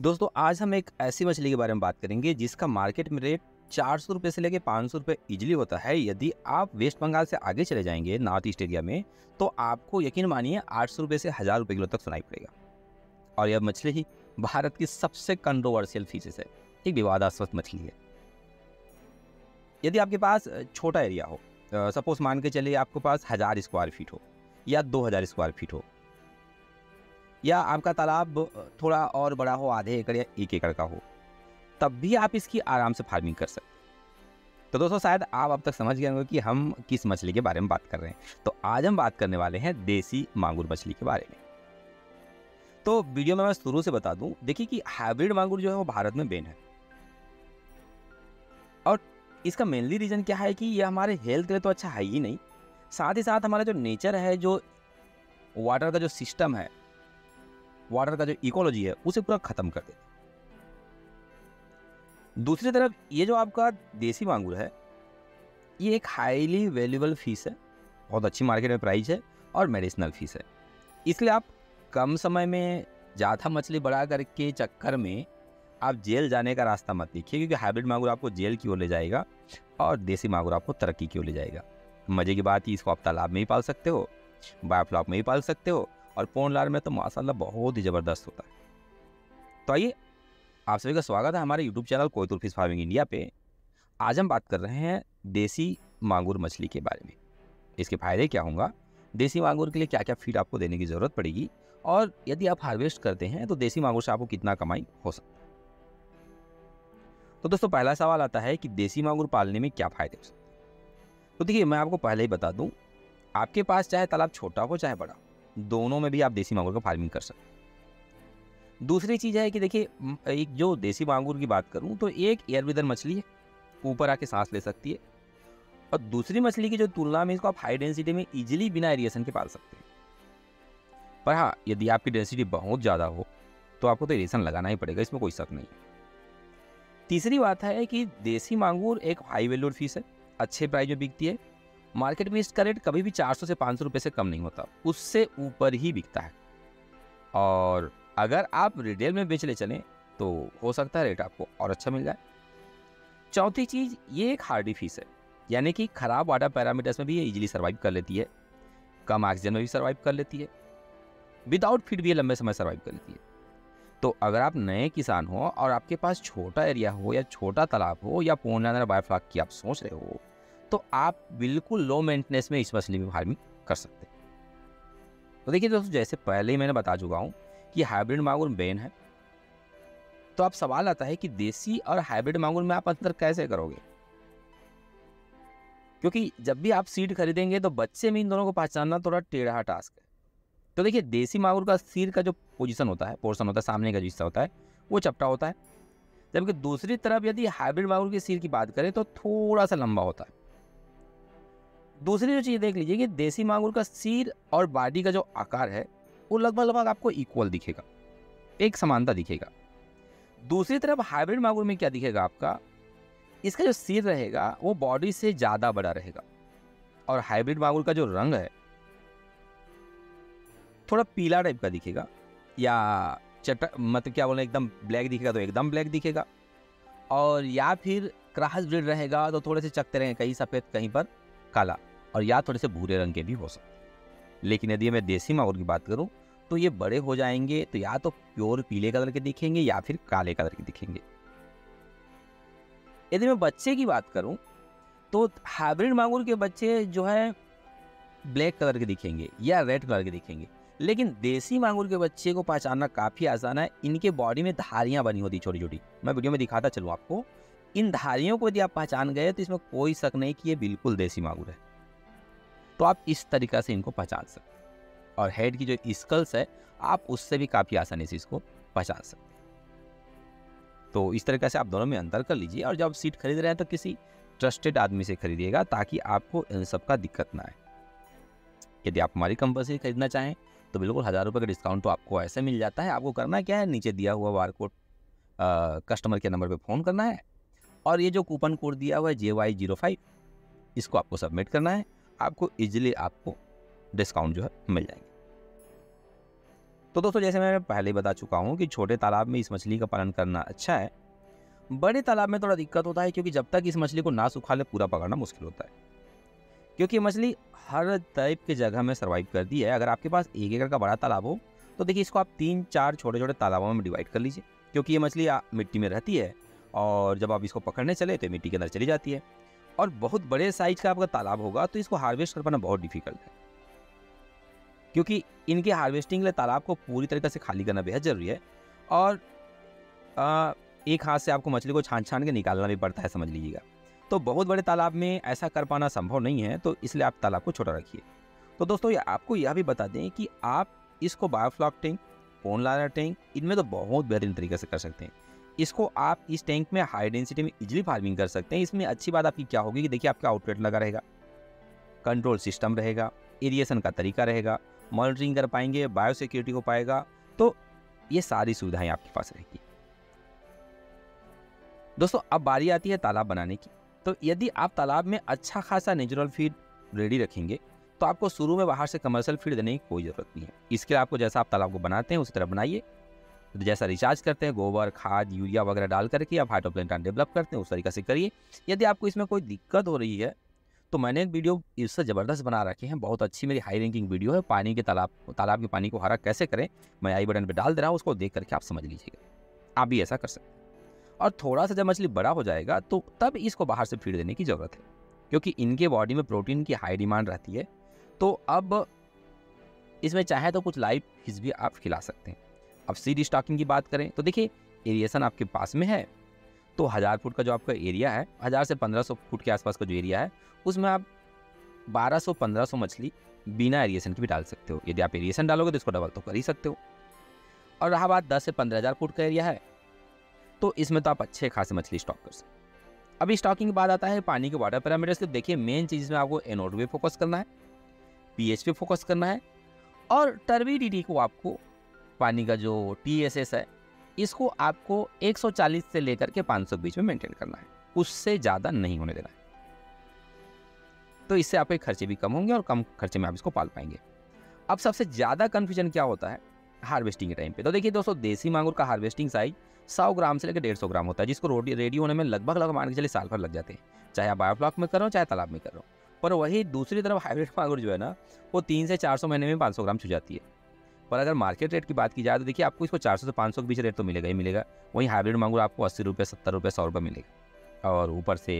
दोस्तों आज हम एक ऐसी मछली के बारे में बात करेंगे जिसका मार्केट में रेट 400 रुपये से लेकर 500 रुपये ईजिली होता है। यदि आप वेस्ट बंगाल से आगे चले जाएंगे नॉर्थ ईस्ट एरिया में तो आपको यकीन मानिए 800 रुपये से 1000 रुपये किलो तक सुनाई पड़ेगा। और यह मछली ही भारत की सबसे कंट्रोवर्शियल फिशेस है, एक विवादास्पद मछली है। यदि आपके पास छोटा एरिया हो, सपोज मान के चलिए आपके पास 1000 स्क्वायर फीट हो या 2000 स्क्वायर फीट हो, या आपका तालाब थोड़ा और बड़ा हो, आधे एकड़ या 1 एकड़ का हो, तब भी आप इसकी आराम से फार्मिंग कर सकते हैं। तो दोस्तों शायद आप अब तक समझ गए होंगे कि हम किस मछली के बारे में बात कर रहे हैं। तो आज हम बात करने वाले हैं देसी मांगुर मछली के बारे में। तो वीडियो में मैं शुरू से बता दूं, देखिए कि हाइब्रिड मांगुर जो है वो भारत में बैन है और इसका मेनली रीज़न क्या है कि यह हमारे हेल्थ के लिए तो अच्छा है ही नहीं, साथ ही साथ हमारा जो नेचर है, जो वाटर का जो सिस्टम है, वाटर का जो इकोलॉजी है, उसे पूरा ख़त्म कर देता है। दूसरी तरफ ये जो आपका देसी मांगुर है ये एक हाईली वैल्यूएबल फिश है, बहुत अच्छी मार्केट में प्राइस है और मेडिसिनल फिश है। इसलिए आप कम समय में ज़्यादा मछली बढ़ा करके चक्कर में आप जेल जाने का रास्ता मत देखिए, क्योंकि हाइब्रिड मांगुर आपको जेल की ओर ले जाएगा और देसी मांगुर आपको तरक्की की ओर ले जाएगा। मज़े की बात ही इसको आप तालाब में ही पाल सकते हो, बायोफ्लोक में ही पाल सकते हो और पॉन्डलाइनर में तो माशाल्लाह बहुत ही ज़बरदस्त होता है। तो आइए, आप सभी का स्वागत है हमारे YouTube चैनल कोयतुल फिश फार्मिंग इंडिया पे। आज हम बात कर रहे हैं देसी मांगुर मछली के बारे में, इसके फ़ायदे क्या होंगे, देसी मांगुर के लिए क्या क्या फीड आपको देने की ज़रूरत पड़ेगी और यदि आप हार्वेस्ट करते हैं तो देसी मांगुर से आपको कितना कमाई हो सकती है। तो दोस्तों पहला सवाल आता है कि देसी मांगुर पालने में क्या फ़ायदे हो सकते हैं। तो देखिए मैं आपको पहले ही बता दूँ, आपके पास चाहे तालाब छोटा हो चाहे बड़ा, दोनों में भी आप देसी मांगुर का फार्मिंग कर सकते हैं। दूसरी चीज़ है कि देखिए एक जो देसी मांगुर की बात करूं तो एक एयर ब्रीदर मछली है, ऊपर आके सांस ले सकती है और दूसरी मछली की जो तुलना में इसको आप हाई डेंसिटी में इजीली बिना एरिएशन के पाल सकते हैं। पर हाँ, यदि आपकी डेंसिटी बहुत ज़्यादा हो तो आपको तो एरिएशन लगाना ही पड़ेगा, इसमें कोई शक नहीं। तीसरी बात है कि देसी मांगुर एक हाई वैल्यूड फिश है, अच्छे प्राइस में बिकती है। मार्केट में इसका रेट कभी भी 400 से 500 रुपये से कम नहीं होता, उससे ऊपर ही बिकता है। और अगर आप रिटेल में बेच ले चलें तो हो सकता है रेट आपको और अच्छा मिल जाए। चौथी चीज़, ये एक हार्डी फिश है, यानी कि ख़राब वाटर पैरामीटर्स में भी ये इजीली सर्वाइव कर लेती है, कम ऑक्सीजन में भी सर्वाइव कर लेती है, विदाउट फीड भी ये लंबे समय सर्वाइव कर लेती है। तो अगर आप नए किसान हो और आपके पास छोटा एरिया हो या छोटा तालाब हो या पॉन्डलाइनर बायोफ्लोक की आप सोच रहे हो तो आप बिल्कुल लो मेंटेनेंस में इस मछली में फार्मिंग कर सकते हैं। तो देखिए दोस्तों, जैसे पहले ही मैंने बता चुका हूँ कि हाइब्रिड मांगुर बैन है, तो अब सवाल आता है कि देसी और हाइब्रिड मांगुर में आप अंतर कैसे करोगे, क्योंकि जब भी आप सीड खरीदेंगे तो बच्चे में इन दोनों को पहचानना थोड़ा टेढ़ा टास्क है। तो देखिए देसी मांगुर का सीड का जो पोजीशन होता है, पोर्शन होता है, सामने का जो हिस्सा होता है वो चपटा होता है, जबकि दूसरी तरफ यदि हाइब्रिड मांगुर के सीड की बात करें तो थोड़ा सा लंबा होता है। दूसरी जो चीज़ देख लीजिए कि देसी मांगुर का सीड और बॉडी का जो आकार है वो लगभग आपको इक्वल दिखेगा, एक समानता दिखेगा। दूसरी तरफ हाइब्रिड मांगुर में क्या दिखेगा आपका, इसका जो सिर रहेगा वो बॉडी से ज़्यादा बड़ा रहेगा और हाइब्रिड मांगुर का जो रंग है थोड़ा पीला टाइप का दिखेगा या मतलब क्या बोलें, एकदम ब्लैक दिखेगा तो एकदम ब्लैक दिखेगा, और या फिर क्रॉस ब्रीड रहेगा तो थोड़े से चकते रहेंगे, कहीं सफ़ेद कहीं पर काला, और या थोड़े से भूरे रंग के भी हो सकते। लेकिन यदि मैं देसी मांगुर की बात करूं तो ये बड़े हो जाएंगे तो या तो प्योर पीले कलर के दिखेंगे या फिर काले कलर के दिखेंगे। यदि मैं बच्चे की बात करूं तो हाइब्रिड मांगुर के बच्चे जो है ब्लैक कलर के दिखेंगे या रेड कलर के दिखेंगे, लेकिन देसी मांगुर के बच्चे को पहचानना काफ़ी आसान है। इनके बॉडी में धारियाँ बनी होती छोटी छोटी, मैं वीडियो में दिखाता चलूँ आपको। इन धारियों को यदि आप पहचान गए तो इसमें कोई शक नहीं कि ये बिल्कुल देसी मांगुर है। तो आप इस तरीक़ा से इनको पहचान सकते हैं और हेड की जो स्कल्स है आप उससे भी काफ़ी आसानी से इसको पहचान सकते हैं। तो इस तरीक़े से आप दोनों में अंतर कर लीजिए और जब आप सीट खरीद रहे हैं तो किसी ट्रस्टेड आदमी से खरीदिएगा ताकि आपको इन सब का दिक्कत ना आए। यदि आप हमारी कंपनी से खरीदना चाहें तो बिल्कुल 1000 रुपये का डिस्काउंट तो आपको ऐसे मिल जाता है। आपको करना क्या है, नीचे दिया हुआ बारकोड कस्टमर के नंबर पर फ़ोन करना है और ये जो कूपन कोड दिया हुआ है JY05 इसको आपको सबमिट करना है, आपको इजीली आपको डिस्काउंट जो है मिल जाएंगे। तो दोस्तों जैसे मैं पहले बता चुका हूँ कि छोटे तालाब में इस मछली का पालन करना अच्छा है। बड़े तालाब में थोड़ा दिक्कत होता है क्योंकि जब तक इस मछली को ना सुखा ले पूरा पकड़ना मुश्किल होता है, क्योंकि मछली हर टाइप की जगह में सर्वाइव करती है। अगर आपके पास 1 एकड़ का बड़ा तालाब हो तो देखिए इसको आप 3-4 छोटे छोटे तालाबों में डिवाइड कर लीजिए, क्योंकि ये मछली मिट्टी में रहती है और जब आप इसको पकड़ने चले तो मिट्टी के अंदर चली जाती है। और बहुत बड़े साइज का आपका तालाब होगा तो इसको हार्वेस्ट कर पाना बहुत डिफिकल्ट है, क्योंकि इनके हार्वेस्टिंग के लिए तालाब को पूरी तरीके से खाली करना बेहद ज़रूरी है। और एक हाथ से आपको मछली को छान के निकालना भी पड़ता है, समझ लीजिएगा। तो बहुत बड़े तालाब में ऐसा कर पाना संभव नहीं है, तो इसलिए आप तालाब को छोटा रखिए। तो दोस्तों आपको यह भी बता दें कि आप इसको बायोफ्लोक टैंक, पॉन्डलाइनर टैंक, इनमें तो बहुत बेहतरीन तरीके से कर सकते हैं। इसको आप इस टैंक में हाई डेंसिटी में इजीली फार्मिंग कर सकते हैं। इसमें अच्छी बात आपकी क्या होगी कि देखिए आपका आउटलेट लगा रहेगा, कंट्रोल सिस्टम रहेगा, एरिएशन का तरीका रहेगा, मॉनिटरिंग कर पाएंगे, बायोसिक्योरिटी हो पाएगा, तो ये सारी सुविधाएं आपके पास रहेगी। दोस्तों अब बारी आती है तालाब बनाने की। तो यदि आप तालाब में अच्छा खासा नेचुरल फीड रेडी रखेंगे तो आपको शुरू में बाहर से कमर्शियल फीड देने की कोई ज़रूरत नहीं है। इसके लिए आपको जैसा आप तालाब को बनाते हैं उसी तरह बनाइए, तो जैसा रिचार्ज करते हैं गोबर, खाद, यूरिया वगैरह डाल करके आप हाइड्रोप्लैंकटन डेवलप करते हैं उस तरीके से करिए। यदि आपको इसमें कोई दिक्कत हो रही है तो मैंने एक वीडियो इससे ज़बरदस्त बना रखे हैं, बहुत अच्छी मेरी हाई रैंकिंग वीडियो है, पानी के तालाब के पानी को हरा कैसे करें, मैं आई बटन पर डाल दे रहा हूँ, उसको देख करके आप समझ लीजिएगा आप भी ऐसा कर सकते हैं। और थोड़ा सा जब मछली बड़ा हो जाएगा तो तब इसको बाहर से फीड देने की ज़रूरत है, क्योंकि इनके बॉडी में प्रोटीन की हाई डिमांड रहती है। तो अब इसमें चाहे तो कुछ लाइव फिश भी आप खिला सकते हैं। अब सीड स्टॉकिंग की बात करें तो देखिए एरिएशन आपके पास में है, तो 1000 फुट का जो आपका एरिया है, 1000 से 1500 फुट के आसपास का जो एरिया है, उसमें आप 1200-1500 मछली बिना एरिएशन की भी डाल सकते हो। यदि आप एरिएशन डालोगे तो इसको डबल तो कर ही सकते हो। और रहा बात 10 से 15,000 फुट का एरिया है, तो इसमें तो आप अच्छे खासे मछली स्टॉक कर सकते हो। अभी स्टॉकिंग की बात आता है पानी के वाटर पैरामीटर्स के। देखिए मेन चीज़ में आपको एनोड पे फोकस करना है, पीएच पे फोकस करना है, और टर्बिडिटी को आपको पानी का जो TSS है इसको आपको 140 से लेकर के 500 के बीच में मेंटेन करना है, उससे ज़्यादा नहीं होने देना है। तो इससे आपके खर्चे भी कम होंगे और कम खर्चे में आप इसको पाल पाएंगे। अब सबसे ज़्यादा कन्फ्यूजन क्या होता है हार्वेस्टिंग के टाइम पे। तो देखिए दोस्तों देसी मांगुर का हार्वेस्टिंग साइज 100 ग्राम से लेकर 150 ग्राम होता है, जिसको रेडी होने में लगभग मान के चलिए साल भर लग जाते हैं, चाहे आप बायोफ्लोक में कर रहे हो चाहे तालाब में कर रहे हो। पर वही दूसरी तरफ हाइब्रिड मांगुर जो है ना, वो 300 से 400 महीने में 500 ग्राम छू जाती है। पर अगर मार्केट रेट की बात की जाए तो देखिए आपको इसको 400 से 500 के बीच रेट तो मिलेगा ही मिलेगा। वहीं हाइब्रिड मांगुर आपको 80 रुपये 70 रुपये 100 रुपये मिलेगा, और ऊपर से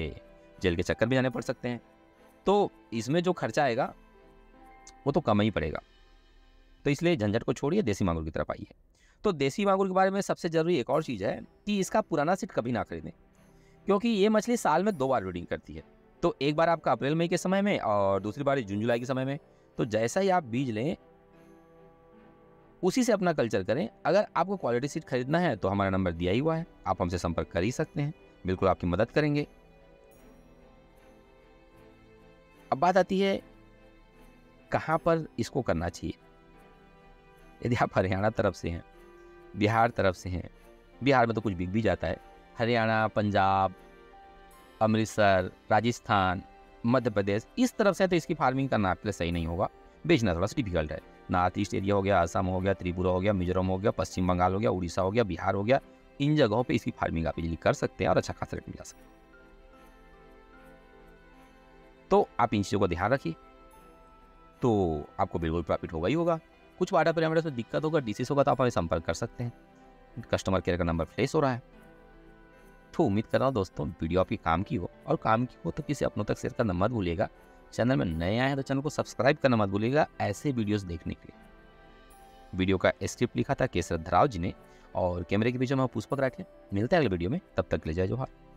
जेल के चक्कर भी जाने पड़ सकते हैं। तो इसमें जो खर्चा आएगा वो तो कम ही पड़ेगा, तो इसलिए झंझट को छोड़िए, देसी मांगुर की तरफ आइए। तो देसी मांगुर के बारे में सबसे ज़रूरी एक और चीज़ है कि इसका पुराना सीड कभी ना खरीदें, क्योंकि ये मछली साल में 2 बार ब्रीडिंग करती है। तो एक बार आपका अप्रैल मई के समय में और दूसरी बार जून जुलाई के समय में। तो जैसा ही आप बीज लें उसी से अपना कल्चर करें। अगर आपको क्वालिटी सीड खरीदना है तो हमारा नंबर दिया ही हुआ है, आप हमसे संपर्क कर ही सकते हैं, बिल्कुल आपकी मदद करेंगे। अब बात आती है कहाँ पर इसको करना चाहिए। यदि आप हरियाणा तरफ से हैं, बिहार तरफ से हैं, बिहार में तो कुछ बिक भी जाता है, हरियाणा, पंजाब, अमृतसर, राजस्थान, मध्य प्रदेश इस तरफ से, तो इसकी फार्मिंग करना आपके लिए सही नहीं होगा, बेचना थोड़ा सा डिफिकल्ट है। नॉर्थ ईस्ट एरिया हो गया, असम हो गया, त्रिपुरा हो गया, मिजोरम हो गया, पश्चिम बंगाल हो गया, उड़ीसा हो गया, बिहार हो गया, इन जगहों पे इसकी फार्मिंग आप इजीली कर सकते हैं और अच्छा खासा रेट मिल सकता है। तो आप इन चीज़ों का ध्यान रखिए, तो आपको बिल्कुल प्रॉफिट होगा ही होगा। कुछ वाटर पैरामीटर्स में दिक्कत होगा, डिसीज होगा, तो आप हमें संपर्क कर सकते हैं। कस्टमर केयर का नंबर फ्लैश हो रहा है। तो उम्मीद कर रहा हूँ दोस्तों वीडियो आपके काम की हो, और काम की हो तो किसी अपनों तक शेयर करना मत भूलिएगा। चैनल में नए आए हैं तो चैनल को सब्सक्राइब करना मत भूलिएगा ऐसे वीडियोस देखने के लिए। वीडियो का स्क्रिप्ट लिखा था केशरथ धराव जी ने, और कैमरे के पीछे में पुष्पक राठिया। मिलते हैं अगले वीडियो में, तब तक ले जाए जो हार।